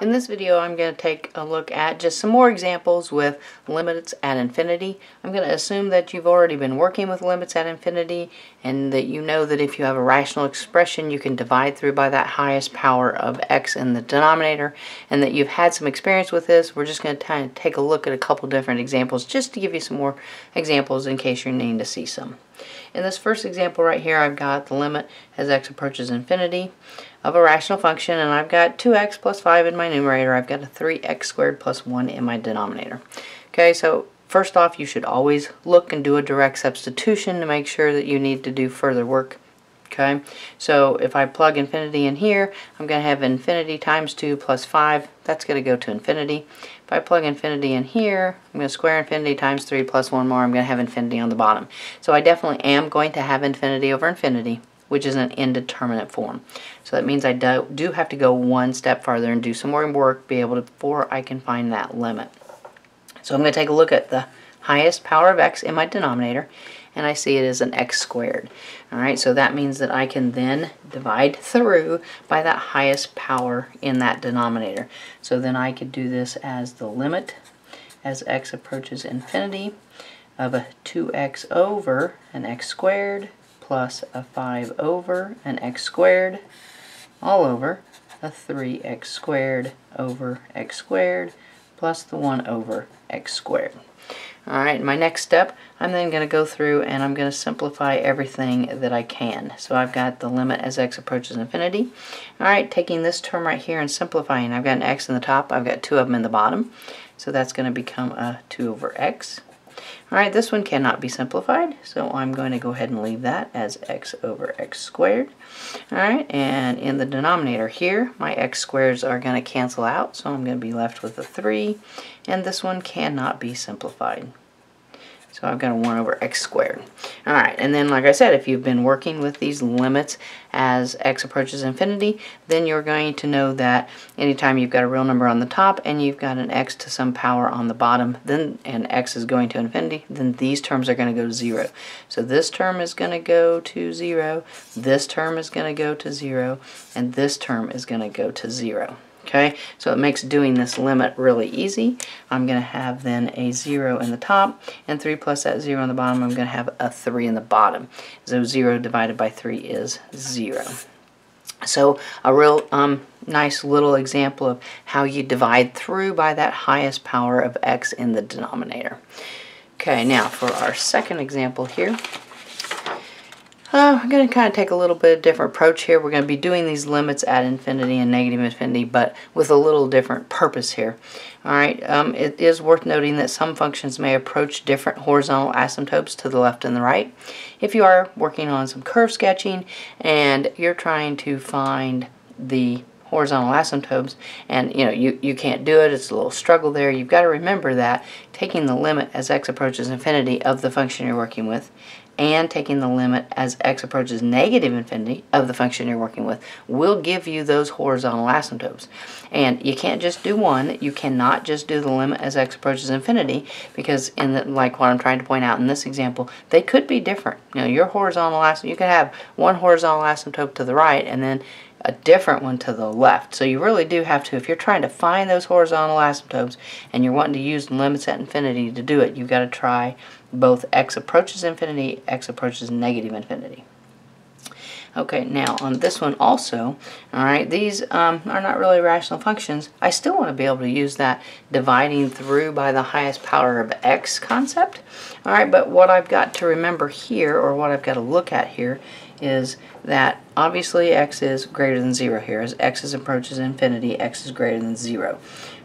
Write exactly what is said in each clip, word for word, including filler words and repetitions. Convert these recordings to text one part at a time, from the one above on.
In this video I'm going to take a look at just some more examples with limits at infinity. I'm going to assume that you've already been working with limits at infinity and that you know that if you have a rational expression you can divide through by that highest power of x in the denominator and that you've had some experience with this. We're just going to kind of take a look at a couple different examples just to give you some more examples in case you're needing to see some. In this first example right here, I've got the limit as x approaches infinity of a rational function, and I've got two x plus five in my numerator. I've got a three x squared plus one in my denominator. Okay, so first off, you should always look and do a direct substitution to make sure that you need to do further work. Okay, so if I plug infinity in here, I'm going to have infinity times two plus five. That's going to go to infinity. If I plug infinity in here, I'm going to square infinity times three plus one more. I'm going to have infinity on the bottom. So I definitely am going to have infinity over infinity, which is an indeterminate form. So that means I do, do have to go one step farther and do some more work be able to, before I can find that limit. So I'm going to take a look at the highest power of x in my denominator, and I see it as an x squared. Alright, so that means that I can then divide through by that highest power in that denominator. So then I could do this as the limit as x approaches infinity of a two x over an x squared plus a five over an x squared all over a three x squared over x squared plus the one over x squared. Alright, my next step, I'm then going to go through and I'm going to simplify everything that I can. So I've got the limit as x approaches infinity. Alright, taking this term right here and simplifying. I've got an x in the top, I've got two of them in the bottom. So that's going to become a two over x. Alright, this one cannot be simplified, so I'm going to go ahead and leave that as x over x squared. Alright, and in the denominator here, my x squares are going to cancel out, so I'm going to be left with a three, and this one cannot be simplified. So I've got a one over x squared. Alright, and then like I said, if you've been working with these limits as x approaches infinity, then you're going to know that anytime you've got a real number on the top and you've got an x to some power on the bottom, then and x is going to infinity, then these terms are going to go to zero. So this term is going to go to zero, this term is going to go to zero, and this term is going to go to zero. Okay, so it makes doing this limit really easy. I'm going to have then a zero in the top, and three plus that zero on the bottom, I'm going to have a three in the bottom. So zero divided by three is zero. So a real um, nice little example of how you divide through by that highest power of x in the denominator. Okay, now for our second example here. Uh, I'm going to kind of take a little bit different approach here. We're going to be doing these limits at infinity and negative infinity, but with a little different purpose here. Alright, um, it is worth noting that some functions may approach different horizontal asymptotes to the left and the right. If you are working on some curve sketching and you're trying to find the horizontal asymptotes and you know you, you can't do it, it's a little struggle there, you've got to remember that taking the limit as x approaches infinity of the function you're working with and taking the limit as x approaches negative infinity of the function you're working with will give you those horizontal asymptotes. And you can't just do one, you cannot just do the limit as x approaches infinity, because in the, like what I'm trying to point out in this example, they could be different. You know, your horizontal asymptote, you could have one horizontal asymptote to the right and then a different one to the left. So you really do have to, if you're trying to find those horizontal asymptotes and you're wanting to use limits at infinity to do it, you've got to try both x approaches infinity, x approaches negative infinity. Okay, now on this one also, alright, these um, are not really rational functions. I still want to be able to use that dividing through by the highest power of x concept. Alright, but what I've got to remember here, or what I've got to look at here, is that obviously x is greater than zero here. As x is approaches infinity, x is greater than zero.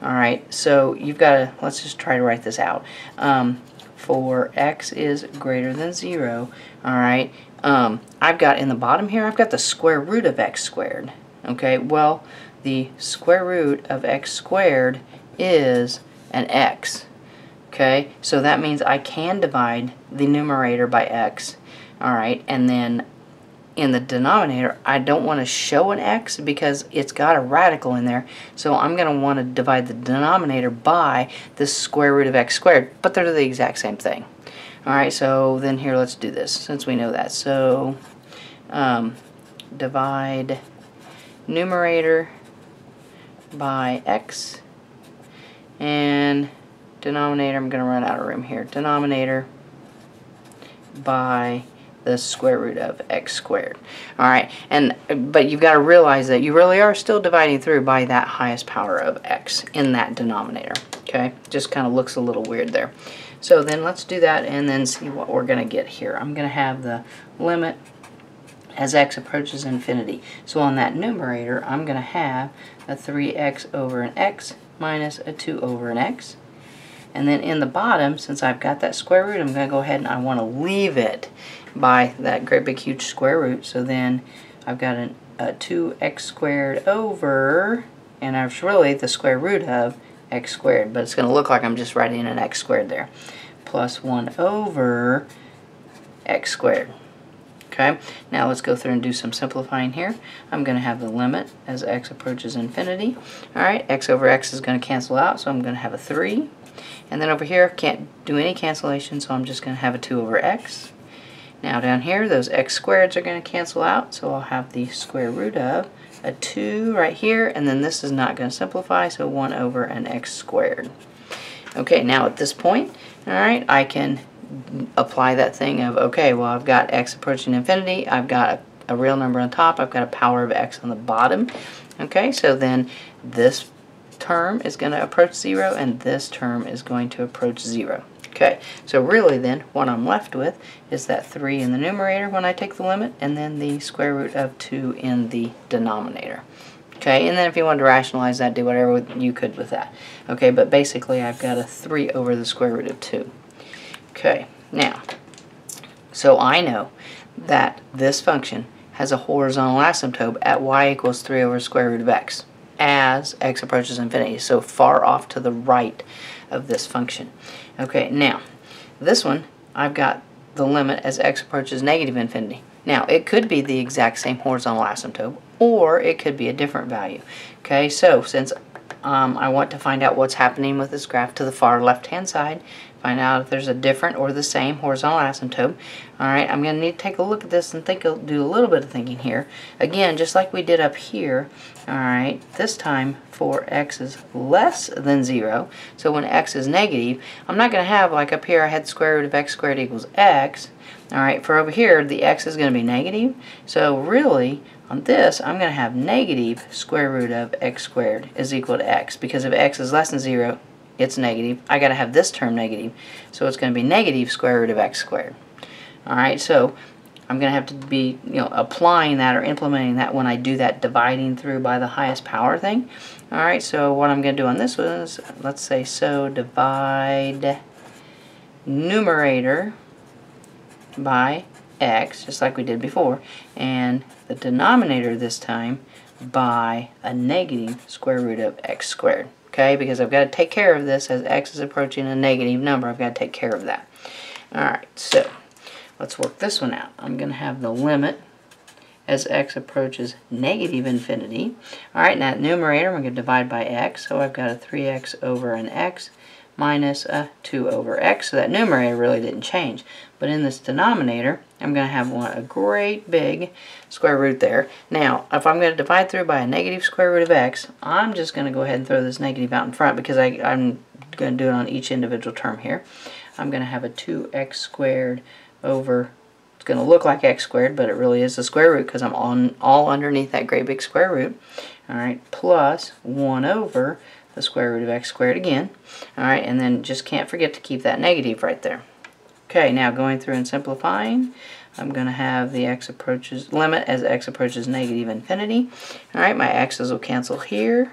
Alright, so you've got to, let's just try to write this out. Um, for x is greater than zero, alright, um, I've got in the bottom here, I've got the square root of x squared. Okay, well, the square root of x squared is an x. Okay, so that means I can divide the numerator by x, alright, and then in the denominator, I don't want to show an x because it's got a radical in there, so I'm going to want to divide the denominator by the square root of x squared, but they're the exact same thing. Alright, so then here, let's do this since we know that. So um, divide numerator by x, and denominator, I'm going to run out of room here, denominator by the square root of x squared. Alright, and but you've got to realize that you really are still dividing through by that highest power of x in that denominator. Okay, just kind of looks a little weird there. So then let's do that and then see what we're going to get here. I'm going to have the limit as x approaches infinity. So on that numerator, I'm going to have a three x over an x minus a two over an x. And then in the bottom, since I've got that square root, I'm going to go ahead and I want to leave it by that great big huge square root. So then I've got an, a two x squared over, and that's really the square root of x squared, but it's going to look like I'm just writing an x squared there, plus one over x squared. Okay, now let's go through and do some simplifying here. I'm going to have the limit as x approaches infinity. Alright, x over x is going to cancel out, so I'm going to have a three. And then over here, can't do any cancellation, so I'm just going to have a two over x. Now down here, those x squareds are going to cancel out, so I'll have the square root of a two right here, and then this is not going to simplify, so one over an x squared. Okay, now at this point, alright, I can apply that thing of, okay, well, I've got x approaching infinity, I've got a, a real number on top, I've got a power of x on the bottom. Okay, so then this term is going to approach zero, and this term is going to approach zero. Okay, so really then what I'm left with is that three in the numerator when I take the limit, and then the square root of two in the denominator. Okay, and then if you wanted to rationalize that, do whatever you could with that. Okay, but basically I've got a three over the square root of two. Okay, now, so I know that this function has a horizontal asymptote at y equals three over square root of x as x approaches infinity, so far off to the right of this function. Okay, now, this one, I've got the limit as x approaches negative infinity. Now, it could be the exact same horizontal asymptote, or it could be a different value. Okay, so since um, I want to find out what's happening with this graph to the far left-hand side, find out if there's a different or the same horizontal asymptote. Alright, I'm going to need to take a look at this and think, do a little bit of thinking here. Again, just like we did up here, alright, this time for x is less than zero, so when x is negative, I'm not going to have, like up here I had square root of x squared equals x. Alright, for over here, the x is going to be negative, so really, on this, I'm going to have negative square root of x squared is equal to x, because if x is less than zero, it's negative. I gotta have this term negative, so it's gonna be negative square root of x squared. Alright, so I'm gonna have to be, you know, applying that or implementing that when I do that dividing through by the highest power thing. Alright, so what I'm gonna do on this is, let's say, so divide numerator by x, just like we did before, and the denominator this time by a negative square root of x squared. Okay, because I've got to take care of this as x is approaching a negative number. I've got to take care of that. Alright, so let's work this one out. I'm going to have the limit as x approaches negative infinity. Alright, now that numerator, I'm going to divide by x. So I've got a three x over an x minus a two over x. So that numerator really didn't change. But in this denominator, I'm going to have one, a great big square root there. Now, if I'm going to divide through by a negative square root of x, I'm just going to go ahead and throw this negative out in front because I, I'm going to do it on each individual term here. I'm going to have a two x squared over, it's going to look like x squared, but it really is the square root because I'm on all underneath that great big square root. All right, plus one over the square root of x squared again. All right, and then just can't forget to keep that negative right there. Okay, now going through and simplifying, I'm going to have the x approaches limit as x approaches negative infinity. Alright, my x's will cancel here,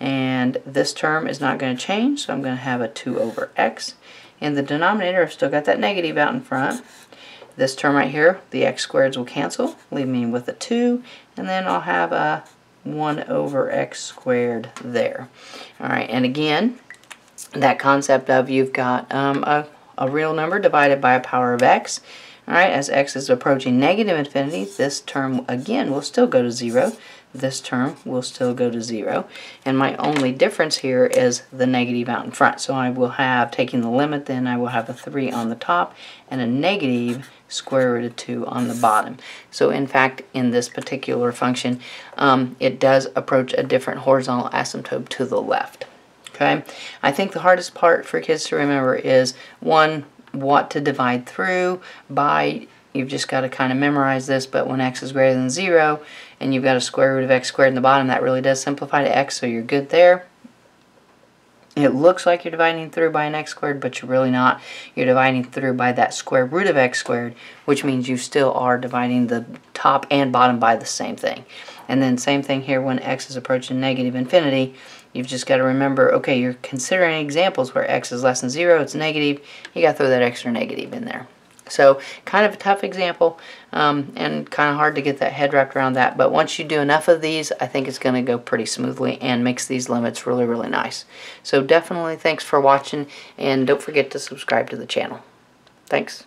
and this term is not going to change, so I'm going to have a two over x. In the denominator, I've still got that negative out in front. This term right here, the x squareds will cancel, leave me with a two, and then I'll have a one over x squared there. Alright, and again, that concept of you've got um, a a real number divided by a power of x. Alright, as x is approaching negative infinity, this term again will still go to zero, this term will still go to zero. And my only difference here is the negative out in front. So I will have, taking the limit, then I will have a three on the top and a negative square root of two on the bottom. So in fact, in this particular function, um, it does approach a different horizontal asymptote to the left. Okay, I think the hardest part for kids to remember is, one, what to divide through by. You've just got to kind of memorize this, but when x is greater than zero and you've got a square root of x squared in the bottom, that really does simplify to x, so you're good there. It looks like you're dividing through by an x squared, but you're really not. You're dividing through by that square root of x squared, which means you still are dividing the top and bottom by the same thing. And then same thing here when x is approaching negative infinity. You've just got to remember, okay, you're considering examples where x is less than zero, it's negative. You got to throw that extra negative in there. So kind of a tough example, um, and kind of hard to get that head wrapped around that. But once you do enough of these, I think it's going to go pretty smoothly and makes these limits really, really nice. So definitely thanks for watching, and don't forget to subscribe to the channel. Thanks.